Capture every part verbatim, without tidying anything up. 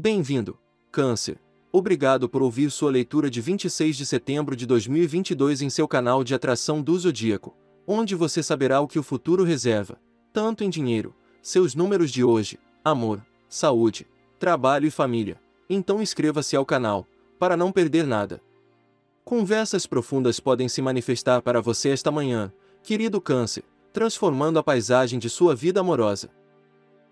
Bem-vindo, Câncer. Obrigado por ouvir sua leitura de vinte e seis de setembro de dois mil e vinte e dois em seu canal de atração do Zodíaco, onde você saberá o que o futuro reserva, tanto em dinheiro, seus números de hoje, amor, saúde, trabalho e família. Então inscreva-se ao canal, para não perder nada. Conversas profundas podem se manifestar para você esta manhã, querido Câncer, transformando a paisagem de sua vida amorosa.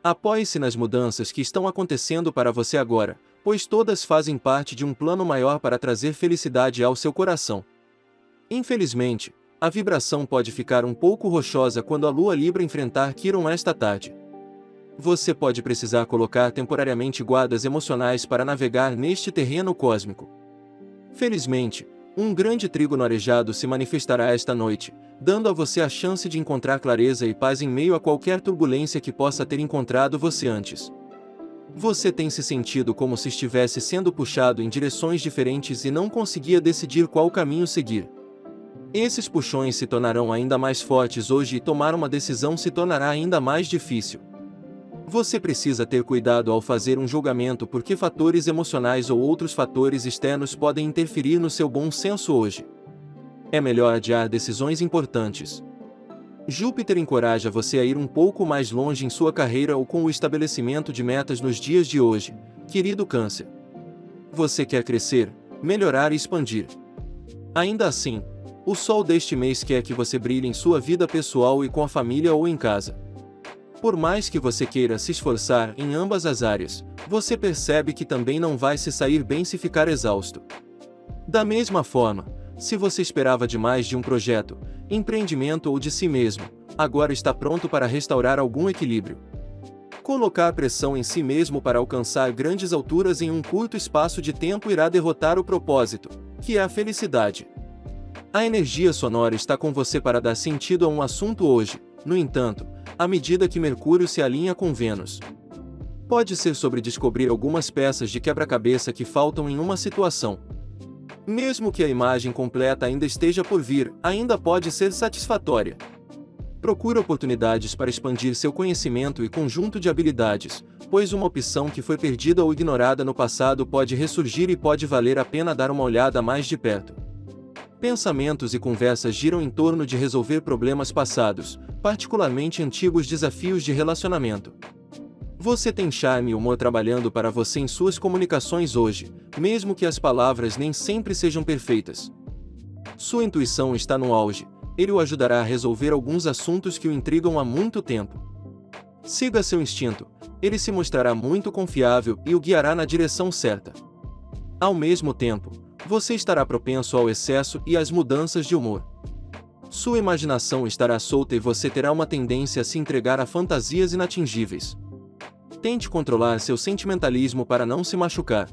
Apoie-se nas mudanças que estão acontecendo para você agora, pois todas fazem parte de um plano maior para trazer felicidade ao seu coração. Infelizmente, a vibração pode ficar um pouco rochosa quando a Lua Libra enfrentar Quiron esta tarde. Você pode precisar colocar temporariamente guardas emocionais para navegar neste terreno cósmico. Felizmente, um grande trígono arejado se manifestará esta noite, dando a você a chance de encontrar clareza e paz em meio a qualquer turbulência que possa ter encontrado você antes. Você tem se sentido como se estivesse sendo puxado em direções diferentes e não conseguia decidir qual caminho seguir. Esses puxões se tornarão ainda mais fortes hoje e tomar uma decisão se tornará ainda mais difícil. Você precisa ter cuidado ao fazer um julgamento porque fatores emocionais ou outros fatores externos podem interferir no seu bom senso hoje. É melhor adiar decisões importantes. Júpiter encoraja você a ir um pouco mais longe em sua carreira ou com o estabelecimento de metas nos dias de hoje, querido Câncer. Você quer crescer, melhorar e expandir. Ainda assim, o sol deste mês quer que você brilhe em sua vida pessoal e com a família ou em casa. Por mais que você queira se esforçar em ambas as áreas, você percebe que também não vai se sair bem se ficar exausto. Da mesma forma, se você esperava demais de um projeto, empreendimento ou de si mesmo, agora está pronto para restaurar algum equilíbrio. Colocar pressão em si mesmo para alcançar grandes alturas em um curto espaço de tempo irá derrotar o propósito, que é a felicidade. A energia sonora está com você para dar sentido a um assunto hoje, no entanto, à medida que Mercúrio se alinha com Vênus. Pode ser sobre descobrir algumas peças de quebra-cabeça que faltam em uma situação. Mesmo que a imagem completa ainda esteja por vir, ainda pode ser satisfatória. Procure oportunidades para expandir seu conhecimento e conjunto de habilidades, pois uma opção que foi perdida ou ignorada no passado pode ressurgir e pode valer a pena dar uma olhada mais de perto. Pensamentos e conversas giram em torno de resolver problemas passados, particularmente antigos desafios de relacionamento. Você tem charme e humor trabalhando para você em suas comunicações hoje, mesmo que as palavras nem sempre sejam perfeitas. Sua intuição está no auge, ele o ajudará a resolver alguns assuntos que o intrigam há muito tempo. Siga seu instinto, ele se mostrará muito confiável e o guiará na direção certa. Ao mesmo tempo, você estará propenso ao excesso e às mudanças de humor. Sua imaginação estará solta e você terá uma tendência a se entregar a fantasias inatingíveis. Tente controlar seu sentimentalismo para não se machucar.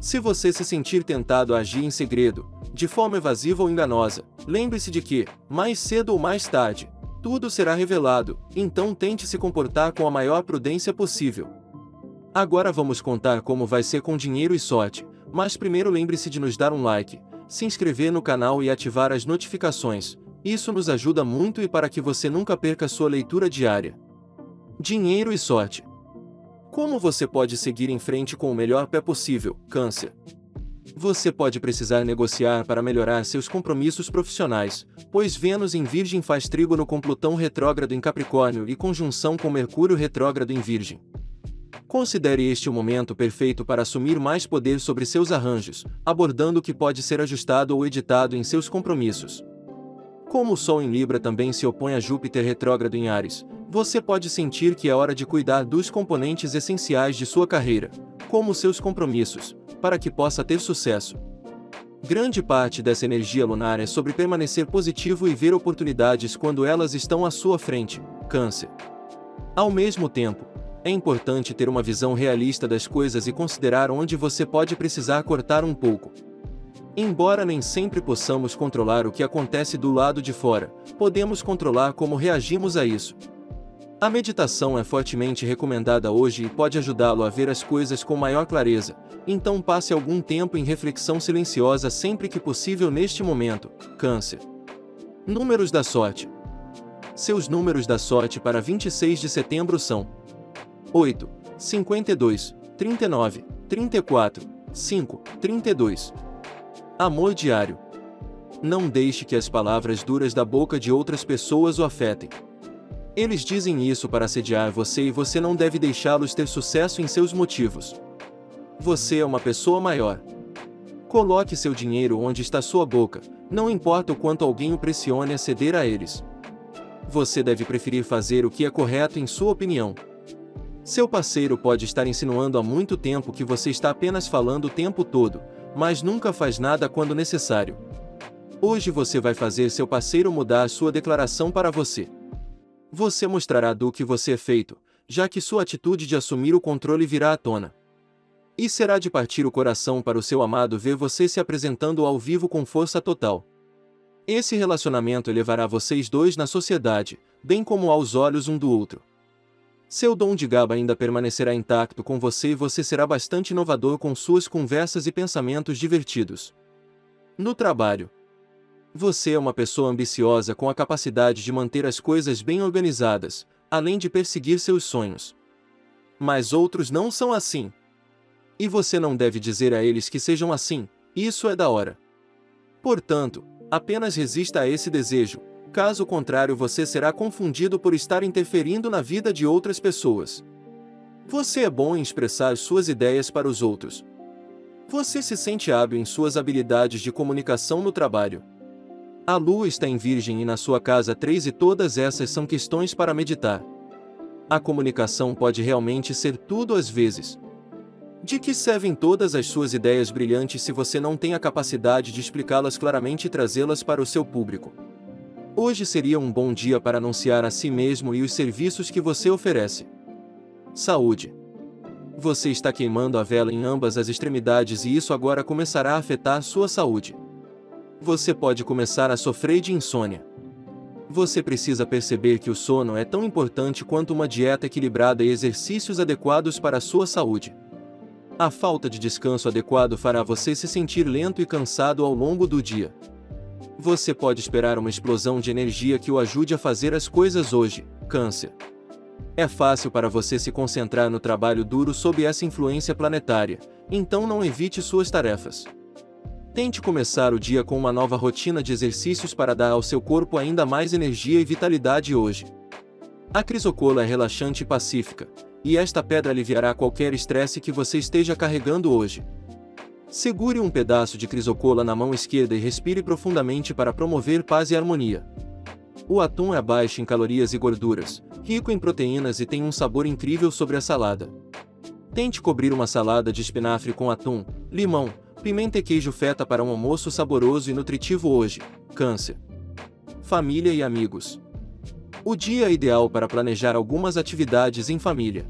Se você se sentir tentado a agir em segredo, de forma evasiva ou enganosa, lembre-se de que, mais cedo ou mais tarde, tudo será revelado, então tente se comportar com a maior prudência possível. Agora vamos contar como vai ser com dinheiro e sorte, mas primeiro lembre-se de nos dar um like, se inscrever no canal e ativar as notificações, isso nos ajuda muito e para que você nunca perca sua leitura diária. Dinheiro e sorte. Como você pode seguir em frente com o melhor pé possível, Câncer? Você pode precisar negociar para melhorar seus compromissos profissionais, pois Vênus em Virgem faz trígono com Plutão retrógrado em Capricórnio e conjunção com Mercúrio retrógrado em Virgem. Considere este o momento perfeito para assumir mais poder sobre seus arranjos, abordando o que pode ser ajustado ou editado em seus compromissos. Como o Sol em Libra também se opõe a Júpiter retrógrado em Áries, você pode sentir que é hora de cuidar dos componentes essenciais de sua carreira, como seus compromissos, para que possa ter sucesso. Grande parte dessa energia lunar é sobre permanecer positivo e ver oportunidades quando elas estão à sua frente, Câncer. Ao mesmo tempo, é importante ter uma visão realista das coisas e considerar onde você pode precisar cortar um pouco. Embora nem sempre possamos controlar o que acontece do lado de fora, podemos controlar como reagimos a isso. A meditação é fortemente recomendada hoje e pode ajudá-lo a ver as coisas com maior clareza, então passe algum tempo em reflexão silenciosa sempre que possível neste momento, Câncer. Números da sorte. Seus números da sorte para vinte e seis de setembro são oito, cinquenta e dois, trinta e nove, trinta e quatro, cinco, trinta e dois. Amor diário. Não deixe que as palavras duras da boca de outras pessoas o afetem. Eles dizem isso para assediar você e você não deve deixá-los ter sucesso em seus motivos. Você é uma pessoa maior. Coloque seu dinheiro onde está sua boca, não importa o quanto alguém o pressione a ceder a eles. Você deve preferir fazer o que é correto em sua opinião. Seu parceiro pode estar insinuando há muito tempo que você está apenas falando o tempo todo, mas nunca faz nada quando necessário. Hoje você vai fazer seu parceiro mudar sua declaração para você. Você mostrará do que você é feito, já que sua atitude de assumir o controle virá à tona. E será de partir o coração para o seu amado ver você se apresentando ao vivo com força total. Esse relacionamento elevará vocês dois na sociedade, bem como aos olhos um do outro. Seu dom de gaba ainda permanecerá intacto com você e você será bastante inovador com suas conversas e pensamentos divertidos. No trabalho. Você é uma pessoa ambiciosa com a capacidade de manter as coisas bem organizadas, além de perseguir seus sonhos. Mas outros não são assim. E você não deve dizer a eles que sejam assim, isso é da hora. Portanto, apenas resista a esse desejo. Caso contrário, você será confundido por estar interferindo na vida de outras pessoas. Você é bom em expressar suas ideias para os outros. Você se sente hábil em suas habilidades de comunicação no trabalho. A lua está em Virgem e na sua casa três e todas essas são questões para meditar. A comunicação pode realmente ser tudo às vezes. De que servem todas as suas ideias brilhantes se você não tem a capacidade de explicá-las claramente e trazê-las para o seu público? Hoje seria um bom dia para anunciar a si mesmo e os serviços que você oferece. Saúde. Você está queimando a vela em ambas as extremidades e isso agora começará a afetar sua saúde. Você pode começar a sofrer de insônia. Você precisa perceber que o sono é tão importante quanto uma dieta equilibrada e exercícios adequados para a sua saúde. A falta de descanso adequado fará você se sentir lento e cansado ao longo do dia. Você pode esperar uma explosão de energia que o ajude a fazer as coisas hoje, Câncer. É fácil para você se concentrar no trabalho duro sob essa influência planetária, então não evite suas tarefas. Tente começar o dia com uma nova rotina de exercícios para dar ao seu corpo ainda mais energia e vitalidade hoje. A crisocola é relaxante e pacífica, e esta pedra aliviará qualquer estresse que você esteja carregando hoje. Segure um pedaço de crisocola na mão esquerda e respire profundamente para promover paz e harmonia. O atum é baixo em calorias e gorduras, rico em proteínas e tem um sabor incrível sobre a salada. Tente cobrir uma salada de espinafre com atum, limão, pimenta e queijo feta para um almoço saboroso e nutritivo hoje, Câncer. Família e amigos. O dia é ideal para planejar algumas atividades em família.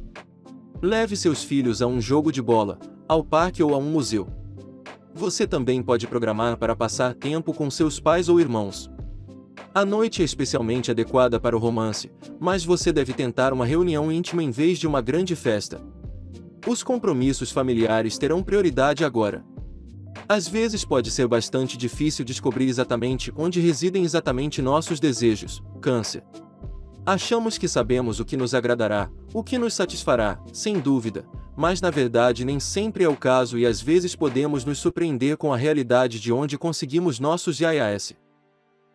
Leve seus filhos a um jogo de bola, ao parque ou a um museu. Você também pode programar para passar tempo com seus pais ou irmãos. A noite é especialmente adequada para o romance, mas você deve tentar uma reunião íntima em vez de uma grande festa. Os compromissos familiares terão prioridade agora. Às vezes pode ser bastante difícil descobrir exatamente onde residem exatamente nossos desejos, Câncer. Achamos que sabemos o que nos agradará, o que nos satisfará, sem dúvida, mas na verdade nem sempre é o caso e às vezes podemos nos surpreender com a realidade de onde conseguimos nossos yayas.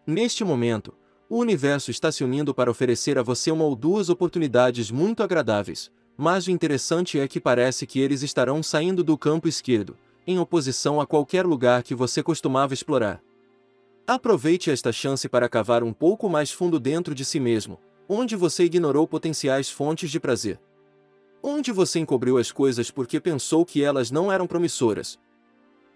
Neste momento, o universo está se unindo para oferecer a você uma ou duas oportunidades muito agradáveis, mas o interessante é que parece que eles estarão saindo do campo esquerdo, em oposição a qualquer lugar que você costumava explorar. Aproveite esta chance para cavar um pouco mais fundo dentro de si mesmo, onde você ignorou potenciais fontes de prazer. Onde você encobriu as coisas porque pensou que elas não eram promissoras.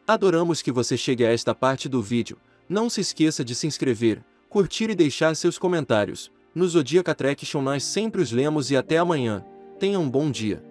Adoramos que você chegue a esta parte do vídeo. Não se esqueça de se inscrever, curtir e deixar seus comentários. No Zodiac Attraction nós sempre os lemos e até amanhã. Tenha um bom dia.